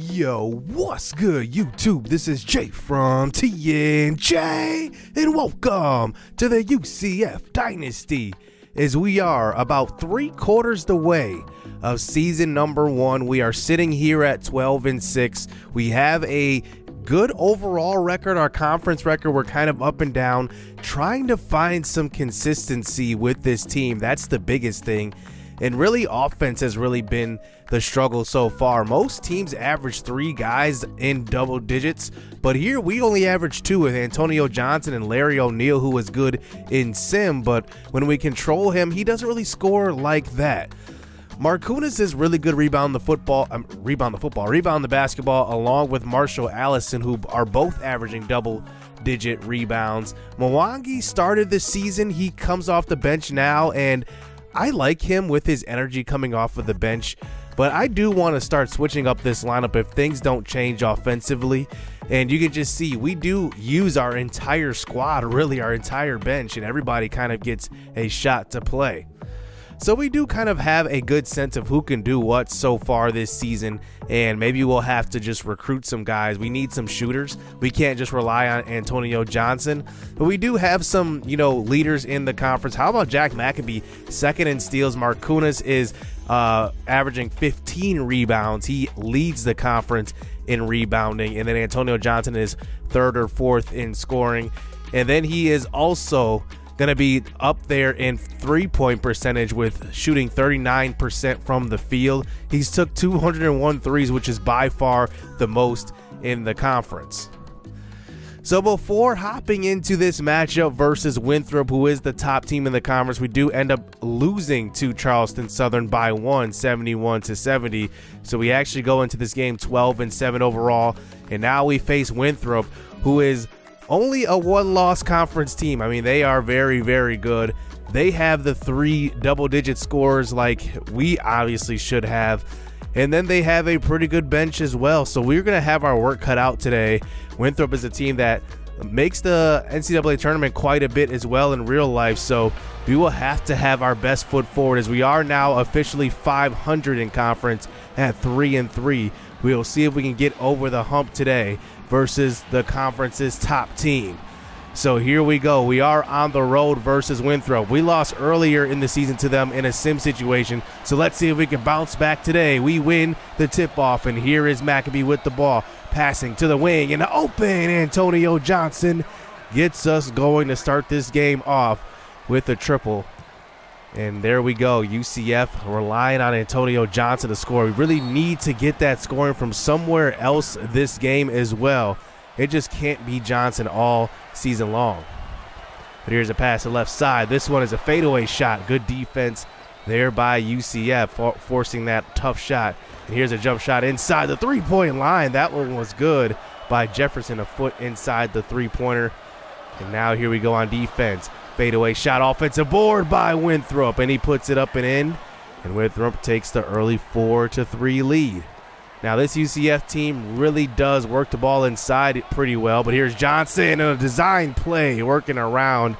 Yo, what's good YouTube? This is Jay from TnJ and welcome to the UCF Dynasty, as we are about 3/4 the way of season number 1. We are sitting here at 12-6. We have a good overall record. Our conference record, we're kind of up and down, trying to find some consistency with this team. That's the biggest thing. And really, offense has really been the struggle so far. Most teams average 3 guys in double digits, but here we only average 2 with Antonio Johnson and Larry O'Neal, who was good in sim, but when we control him, he doesn't really score like that. Markunas is really good rebound the basketball, along with Marshall Allison, who are both averaging double-digit rebounds. Mwangi started this season. He comes off the bench now, and I like him with his energy coming off of the bench, but I do want to start switching up this lineup if things don't change offensively. And you can just see we do use our entire squad, really our entire bench, and everybody kind of gets a shot to play. So we do kind of have a good sense of who can do what so far this season, and maybe we'll have to just recruit some guys. We need some shooters. We can't just rely on Antonio Johnson, but we do have some, you know, leaders in the conference. How about Jack McAbee, second in steals? Markunas is averaging 15 rebounds. He leads the conference in rebounding, and then Antonio Johnson is third or fourth in scoring, and then he is also going to be up there in three-point percentage with shooting 39% from the field. He's took 201 threes, which is by far the most in the conference. So before hopping into this matchup versus Winthrop, who is the top team in the conference, we do end up losing to Charleston Southern by 1, 71-70. So we actually go into this game 12-7 overall, and now we face Winthrop, who is only a one-loss conference team. I mean, they are very, very good. They have the 3 double-digit scores like we obviously should have. And then they have a pretty good bench as well. So we're going to have our work cut out today. Winthrop is a team that makes the NCAA tournament quite a bit as well in real life. So we will have to have our best foot forward, as we are now officially 500 in conference at 3-3. We will see if we can get over the hump today versus the conference's top team. So here we go. We are on the road versus Winthrop. We lost earlier in the season to them in a sim situation, so let's see if we can bounce back today. We win the tip-off, and here is McAbee with the ball, passing to the wing, and open Antonio Johnson gets us going to start this game off with a triple. And there we go. UCF relying on Antonio Johnson to score. We really need to get that scoring from somewhere else this game as well. It just can't be Johnson all season long. But here's a pass to the left side. This one is a fadeaway shot. Good defense there by UCF, forcing that tough shot. And here's a jump shot inside the three-point line. That one was good by Jefferson, a foot inside the three-pointer. And now here we go on defense. Fadeaway shot, offensive board by Winthrop, and he puts it up and in, and Winthrop takes the early 4-3 lead. Now this UCF team really does work the ball inside it pretty well, but here's Johnson in a design play, working around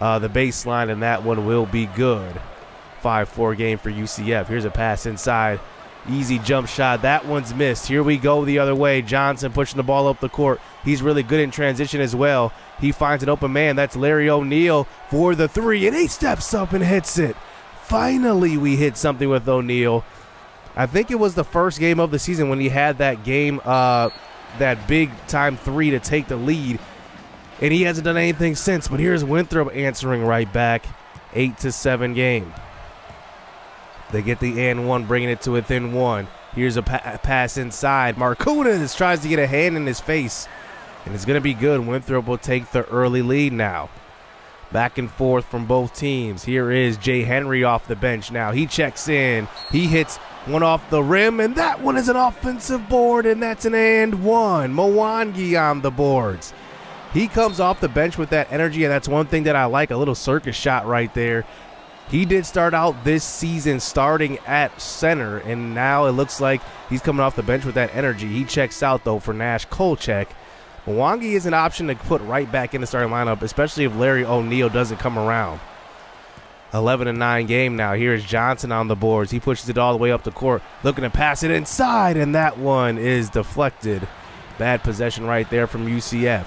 the baseline, and that one will be good. 5-4 game for UCF. Here's a pass inside, easy jump shot. That one's missed. Here we go the other way. Johnson pushing the ball up the court. He's really good in transition as well. He finds an open man. That's Larry O'Neal for the three, and he steps up and hits it. Finally, we hit something with O'Neal. I think it was the first game of the season when he had that game, that big-time three to take the lead, and he hasn't done anything since. But here's Winthrop answering right back. 8-7 game. They get the and one, bringing it to within 1. Here's a pass inside. Markunas tries to get a hand in his face, and it's going to be good. Winthrop will take the early lead now. Back and forth from both teams. Here is Jay Henry off the bench now. He checks in. He hits one off the rim, and that one is an offensive board, and that's an and one. Mwangi on the boards. He comes off the bench with that energy, and that's one thing that I like, a little circus shot right there. He did start out this season starting at center, and now it looks like he's coming off the bench with that energy. He checks out, though, for Nash Kolchak. Mwangi is an option to put right back in the starting lineup, especially if Larry O'Neal doesn't come around. 11-9 game now. Here's Johnson on the boards. He pushes it all the way up the court, looking to pass it inside, and that one is deflected. Bad possession right there from UCF.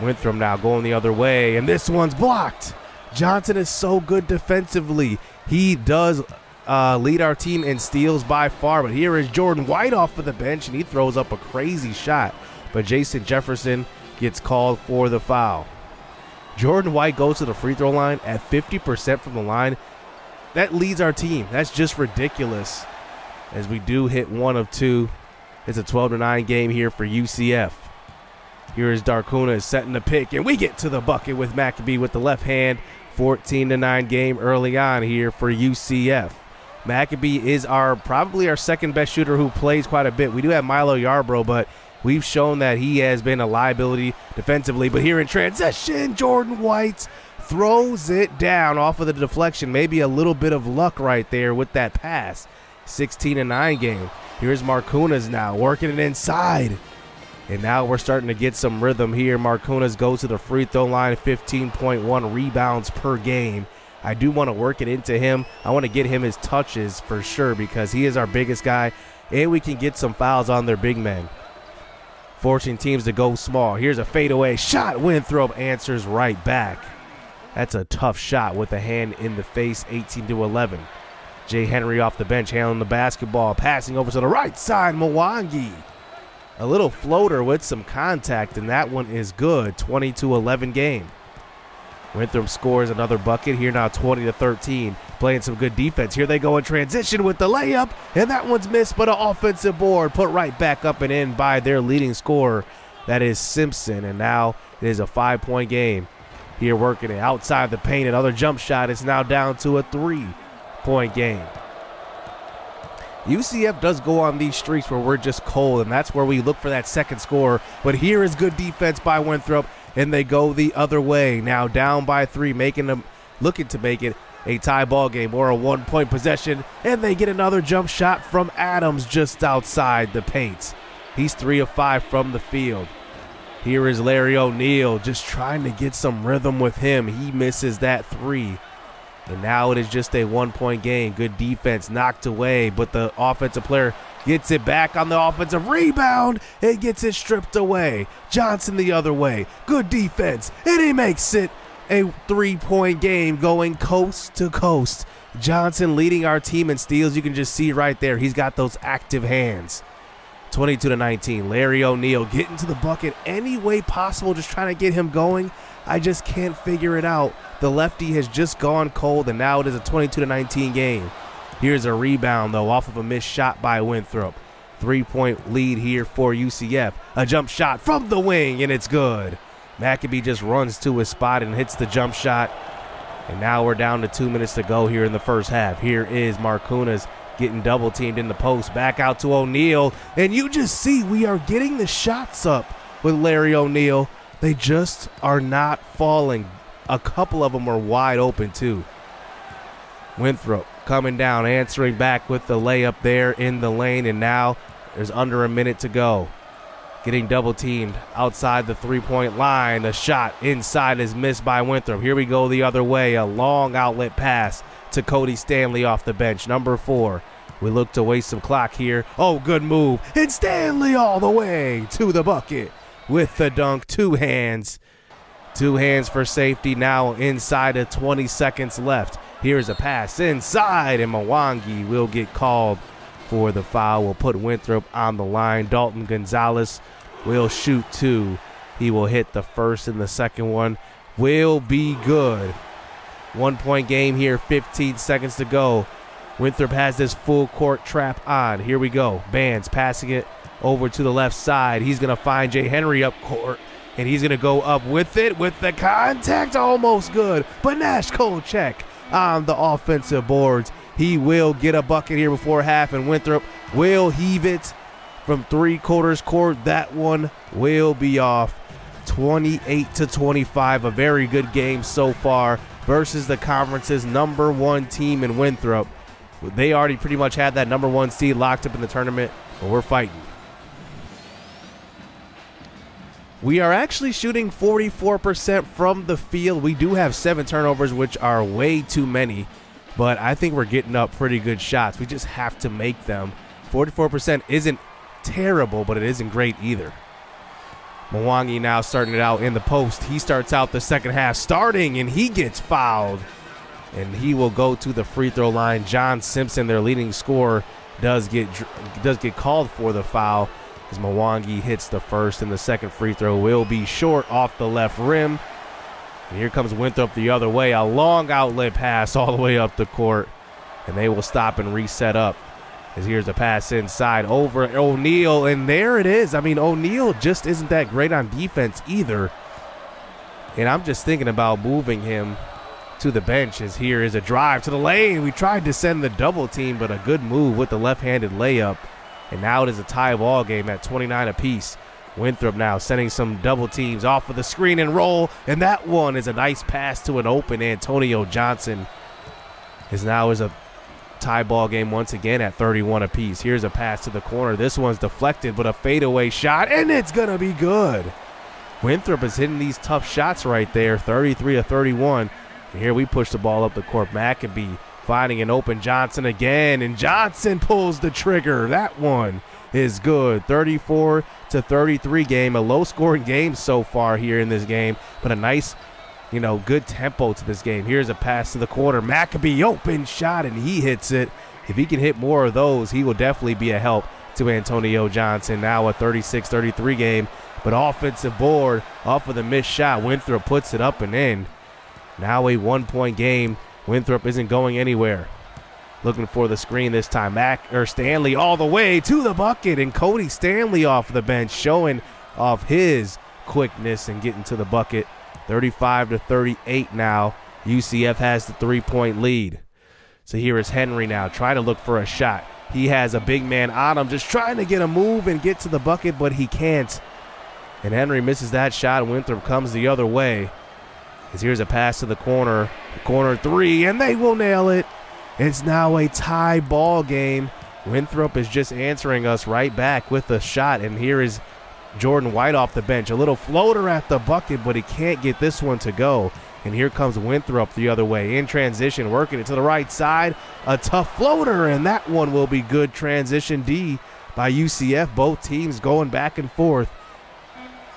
Winthrop now going the other way, and this one's blocked. Johnson is so good defensively. He does lead our team in steals by far, but here is Jordan White off of the bench, and he throws up a crazy shot, but Jason Jefferson gets called for the foul. Jordan White goes to the free throw line at 50% from the line. That leads our team. That's just ridiculous. As we do hit one of two, it's a 12-9 game here for UCF. Here is Darkunas setting the pick, and we get to the bucket with McAbee with the left hand. 14-9 game early on here for UCF. McAbee is probably our second best shooter who plays quite a bit. We do have Milo Yarbrough, but we've shown that he has been a liability defensively. But here in transition, Jordan White throws it down off of the deflection. Maybe a little bit of luck right there with that pass. 16-9 game. Here's Markunas now working it inside. And now we're starting to get some rhythm here. Markunas goes to the free throw line, 15.1 rebounds per game. I do want to work it into him. I want to get him his touches for sure because he is our biggest guy, and we can get some fouls on their big men. Forcing teams to go small. Here's a fadeaway shot. Winthrop answers right back. That's a tough shot with a hand in the face, 18-11. Jay Henry off the bench handling the basketball, passing over to the right side, Mwangi. A little floater with some contact, and that one is good. 22-11 game. Winthrop scores another bucket here now, 20-13, playing some good defense. Here they go in transition with the layup, and that one's missed, but an offensive board put right back up and in by their leading scorer. That is Simpson, and now it is a 5-point game. Here working it outside the paint, another jump shot. It's now down to a 3-point game. UCF does go on these streaks where we're just cold, and that's where we look for that second scorer. But here is good defense by Winthrop, and they go the other way. Now down by 3, making them looking to make it a tie ball game or a 1-point possession, and they get another jump shot from Adams just outside the paint. He's 3 of 5 from the field. Here is Larry O'Neal just trying to get some rhythm with him. He misses that 3. And now it is just a 1-point game. Good defense knocked away, but the offensive player gets it back on the offensive rebound. It gets it stripped away. Johnson the other way. Good defense, and he makes it a 3-point game going coast to coast. Johnson leading our team in steals. You can just see right there. He's got those active hands. 22-19. Larry O'Neal getting to the bucket any way possible, just trying to get him going. I just can't figure it out. The lefty has just gone cold, and now it is a 22-19 game. Here's a rebound, though, off of a missed shot by Winthrop. 3-point lead here for UCF. A jump shot from the wing, and it's good. McAbee just runs to his spot and hits the jump shot. And now we're down to 2 minutes to go here in the first half. Here is Markunas getting double-teamed in the post. Back out to O'Neal, and you just see we are getting the shots up with Larry O'Neal. They just are not falling. A couple of them are wide open, too. Winthrop coming down, answering back with the layup there in the lane, and now there's under a minute to go. Getting double-teamed outside the three-point line. A shot inside is missed by Winthrop. Here we go the other way. A long outlet pass to Cody Stanley off the bench, number 4. We look to waste some clock here. Oh, good move. And Stanley all the way to the bucket. With the dunk, 2 hands. 2 hands for safety now inside of 20 seconds left. Here's a pass inside, and Mwangi will get called for the foul. We'll put Winthrop on the line. Dalton Gonzalez will shoot 2. He will hit the first, and the second one will be good. 1-point game here, 15 seconds to go. Winthrop has this full court trap on. Here we go. Banz passing it over to the left side. He's going to find Jay Henry up court, and he's going to go up with it with the contact. Almost good, but Nash Kolchak on the offensive boards. He will get a bucket here before half, and Winthrop will heave it from three-quarters court. That one will be off. 28-25, a very good game so far versus the conference's number 1 team in Winthrop. They already pretty much had that number 1 seed locked up in the tournament, but we're fighting. We are actually shooting 44% from the field. We do have 7 turnovers, which are way too many, but I think we're getting up pretty good shots. We just have to make them. 44% isn't terrible, but it isn't great either. Mwangi now starting it out in the post. He starts out the second half starting, and he gets fouled. And he will go to the free throw line. John Simpson, their leading scorer, does get called for the foul as Mwangi hits the first, and the second free throw will be short off the left rim. And here comes Winthrop the other way. A long outlet pass all the way up the court, and they will stop and reset up. As here's the pass inside over O'Neal, and there it is. I mean, O'Neal just isn't that great on defense either. And I'm just thinking about moving him to the bench, as here is a drive to the lane. We tried to send the double team, but a good move with the left-handed layup. And now it is a tie ball game at 29 apiece. Winthrop now sending some double teams off of the screen and roll, and that one is a nice pass to an open Antonio Johnson. As now is a tie ball game once again at 31 apiece. Here's a pass to the corner. This one's deflected, but a fadeaway shot, and it's gonna be good. Winthrop is hitting these tough shots right there, 33 to 31. And here we push the ball up the court. McAbee finding an open Johnson again, and Johnson pulls the trigger. That one is good. 34 to 33 game, a low-scoring game so far here in this game, but a nice, good tempo to this game. Here's a pass to the corner. McAbee open shot, and he hits it. If he can hit more of those, he will definitely be a help to Antonio Johnson. Now a 36-33 game, but offensive board off of the missed shot. Winthrop puts it up and in. Now a one-point game. Winthrop isn't going anywhere. Looking for the screen this time. Stanley all the way to the bucket, and Cody Stanley off the bench showing off his quickness and getting to the bucket. 35 to 38 now. UCF has the three-point lead. So here is Henry now trying to look for a shot. He has a big man on him, just trying to get a move and get to the bucket, but he can't. And Henry misses that shot. Winthrop comes the other way. As here's a pass to the corner. Corner three, and they will nail it. It's now a tie ball game. Winthrop is just answering us right back with a shot, and here is Jordan White off the bench. A little floater at the bucket, but he can't get this one to go. And here comes Winthrop the other way. In transition, working it to the right side. A tough floater, and that one will be good. Transition D by UCF. Both teams going back and forth.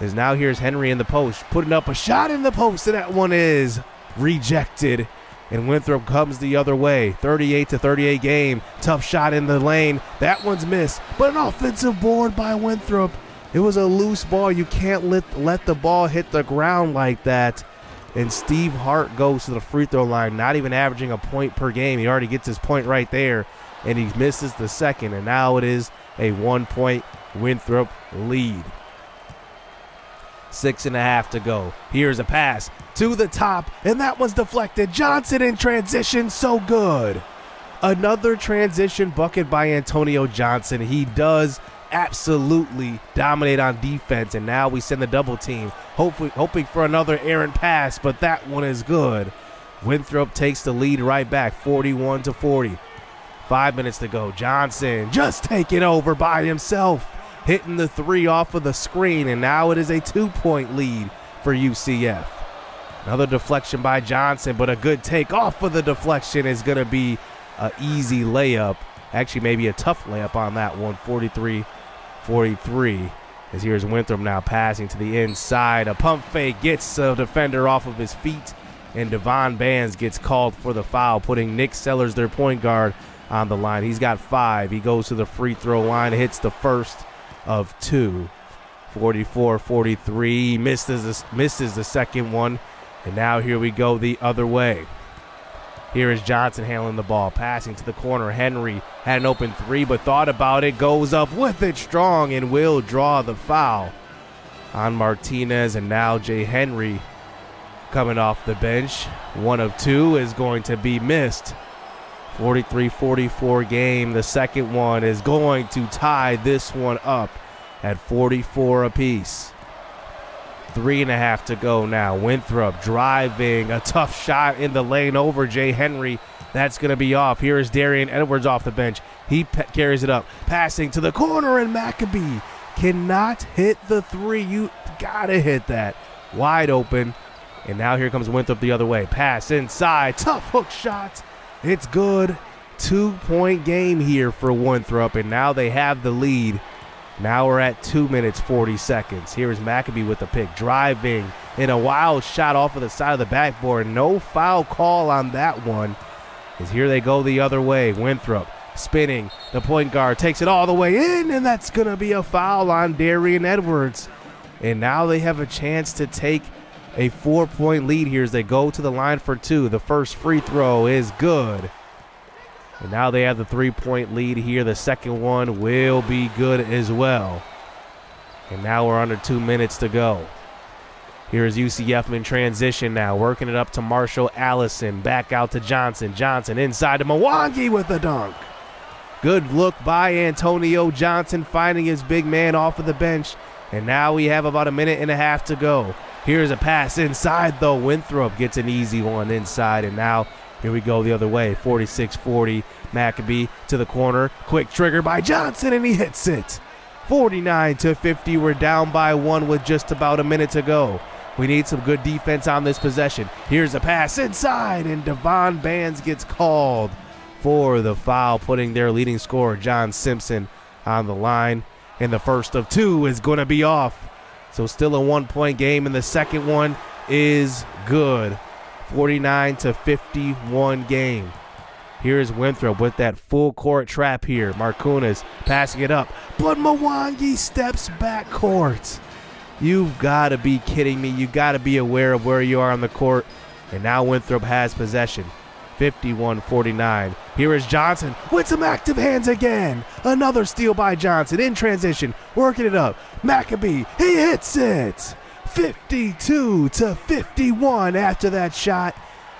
As now here's Henry in the post, putting up a shot in the post, and that one is rejected. And Winthrop comes the other way. 38 to 38 game. Tough shot in the lane. That one's missed, but an offensive board by Winthrop. It was a loose ball. You can't let the ball hit the ground like that. And Steve Hart goes to the free throw line, not even averaging a point per game. He already gets his point right there, and he misses the second. And now it is a one-point Winthrop lead. 6.5 to go. Here's a pass to the top, and that was deflected. Johnson in transition, so good. Another transition bucket by Antonio Johnson. He does absolutely dominate on defense, and now we send the double team, hoping for another errant pass, but that one is good. Winthrop takes the lead right back, 41 to 40. 5 minutes to go. Johnson just taking over by himself, hitting the three off of the screen, and now it is a two-point lead for UCF. Another deflection by Johnson, but a good take off of the deflection is going to be an easy layup. Actually, maybe a tough layup on that one, 43-43, as here's Winthrop now passing to the inside. A pump fake gets a defender off of his feet, and Devon Banz gets called for the foul, putting Nick Sellers, their point guard, on the line. He's got 5. He goes to the free throw line, hits the first of 2. 44-43, misses the second one. And now here we go the other way. Here is Johnson handling the ball, passing to the corner. Henry had an open three, but thought about it, goes up with it strong, and will draw the foul on Martinez. And now Jay Henry coming off the bench. One of 2 is going to be missed. 43-44 game. The second one is going to tie this one up at 44 apiece. 3.5 to go now. Winthrop driving. A tough shot in the lane over Jay Henry. That's going to be off. Here is Darian Edwards off the bench. He carries it up. Passing to the corner, and McAbee cannot hit the three. You gotta hit that. Wide open. And now here comes Winthrop the other way. Pass inside. Tough hook shot. It's good. 2-point game here for Winthrop, and now they have the lead. Now we're at 2 minutes, 40 seconds. Here is McAbee with the pick, driving in a wild shot off of the side of the backboard. No foul call on that one. As here they go the other way. Winthrop spinning. The point guard takes it all the way in, and that's going to be a foul on Darian Edwards. And now they have a chance to take a 4-point lead here as they go to the line for two. The first free throw is good. And now they have the 3-point lead here. The second one will be good as well. And now we're under 2 minutes to go. Here is UCF in transition now, working it up to Marshall Allison. Back out to Johnson. Johnson inside to Mwangi with the dunk. Good look by Antonio Johnson, finding his big man off of the bench. And now we have about a minute and a half to go. Here's a pass inside, though. Winthrop gets an easy one inside, and now here we go the other way, 46-40. McAbee to the corner. Quick trigger by Johnson, and he hits it. 49-50. We're down by one with just about a minute to go. We need some good defense on this possession. Here's a pass inside, and Devon Banz gets called for the foul, putting their leading scorer, John Simpson, on the line. And the first of two is going to be off. So still a 1-point game, and the second one is good. 49-51 game. Here is Winthrop with that full court trap here. Markunas passing it up, but Mwangi steps back court. You've got to be kidding me. You got to be aware of where you are on the court. And now Winthrop has possession. 51-49. Here is Johnson with some active hands again. Another steal by Johnson in transition, working it up. McAbee, he hits it. 52-51 after that shot.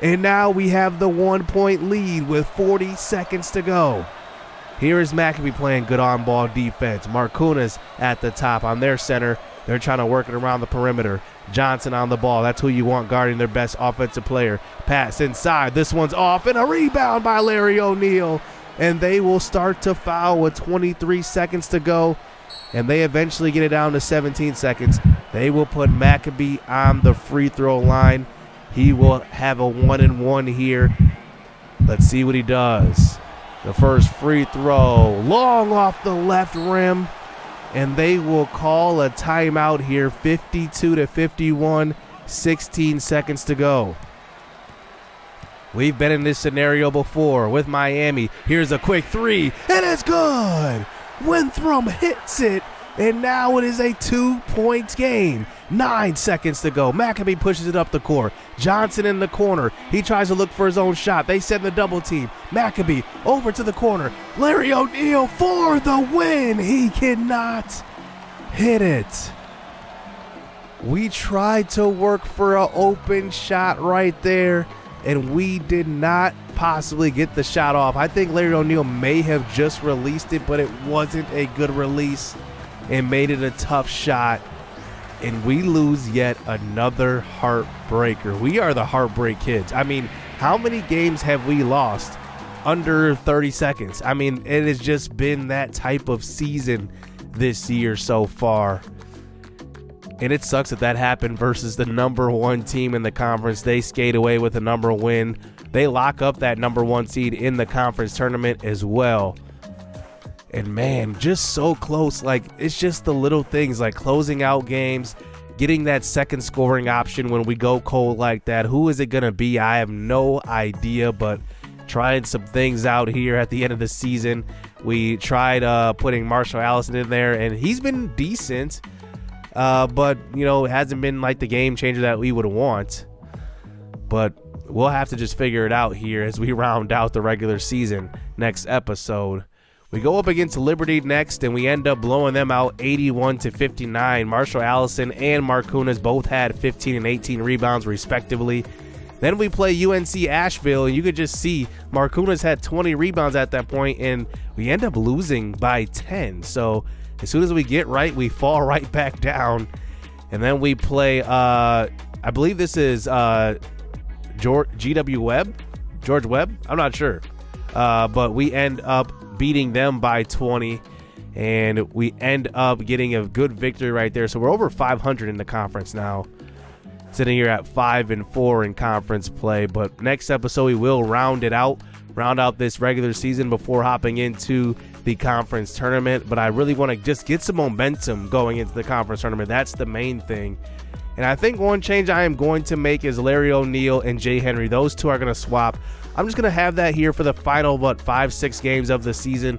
And now we have the 1-point lead with 40 seconds to go. Here is McAbee playing good on-ball defense. Markunas at the top on their center. They're trying to work it around the perimeter. Johnson on the ball. That's who you want guarding their best offensive player. Pass inside. This one's off, and a rebound by Larry O'Neal. And they will start to foul with 23 seconds to go. And they eventually get it down to 17 seconds. They will put McAbee on the free throw line. He will have a 1-and-1 here. Let's see what he does. The first free throw, long off the left rim. And they will call a timeout here, 52-51, 16 seconds to go. We've been in this scenario before with Miami. Here's a quick three, and it's good. Winthrop hits it, and now it is a 2-point game. 9 seconds to go. McAbee pushes it up the court. Johnson in the corner. He tries to look for his own shot. They send the double team. McAbee over to the corner. Larry O'Neal for the win. He cannot hit it. We tried to work for an open shot right there, and we did not possibly get the shot off. I think Larry O'Neal may have just released it, but it wasn't a good release and made it a tough shot. And we lose yet another heartbreaker. We are the heartbreak kids. I mean, how many games have we lost under 30 seconds? I mean, it has just been that type of season this year so far. And it sucks that that happened versus the #1 team in the conference. They skate away with a number win. They lock up that #1 seed in the conference tournament as well. And man, just so close. Like, it's just the little things, like closing out games, getting that second scoring option when we go cold like that. Who is it going to be? I have no idea, but trying some things out here at the end of the season. We tried putting Marshall Allison in there, and he's been decent. But, you know, it hasn't been like the game changer that we would want. But we'll have to just figure it out here as we round out the regular season next episode. We go up against Liberty next, and we end up blowing them out 81-59. Marshall Allison and Markunas both had 15 and 18 rebounds, respectively. Then we play UNC Asheville, and you could just see Markunas had 20 rebounds at that point, and we end up losing by 10. So as soon as we get right, we fall right back down. And then we play, I believe this is George Webb? I'm not sure. But we end up beating them by 20. and we end up getting a good victory right there. So we're over 500 in the conference now, sitting here at 5-4 in conference play. But next episode, we will round out this regular season before hopping into the conference tournament. But I really want to just get some momentum going into the conference tournament. That's the main thing. And I think one change I am going to make is Larry O'Neal and Jay Henry. Those two are going to swap. I'm just going to have that here for the final, what, 5-6 games of the season.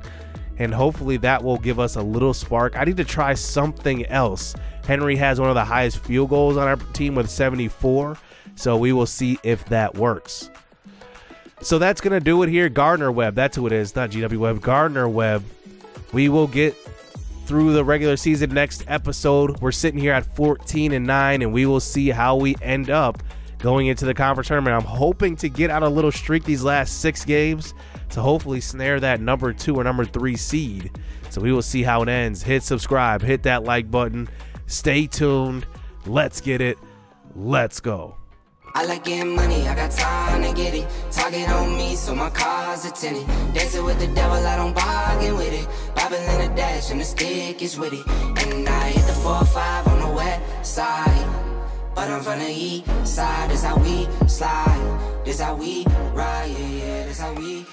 And hopefully that will give us a little spark. I need to try something else. Henry has one of the highest field goals on our team with 74. So we will see if that works. So that's going to do it here. Gardner Webb, that's who it is, not GW Webb. Gardner Webb. We will get through the regular season next episode. We're sitting here at 14-9, and we will see how we end up going into the conference tournament. I'm hoping to get out a little streak these last 6 games to hopefully snare that number 2 or number 3 seed. So we will see how it ends. Hit subscribe, hit that like button. Stay tuned. Let's get it. Let's go. I like getting money, I got time to get it. Target on me, so my car's a tinted. Dancing with the devil, I don't bargain with it. Bobbing in a dash and the stick is with it. And I hit the 4-5 on the wet side, but I'm from the east side. This how we slide, this how we ride, yeah, yeah, this how we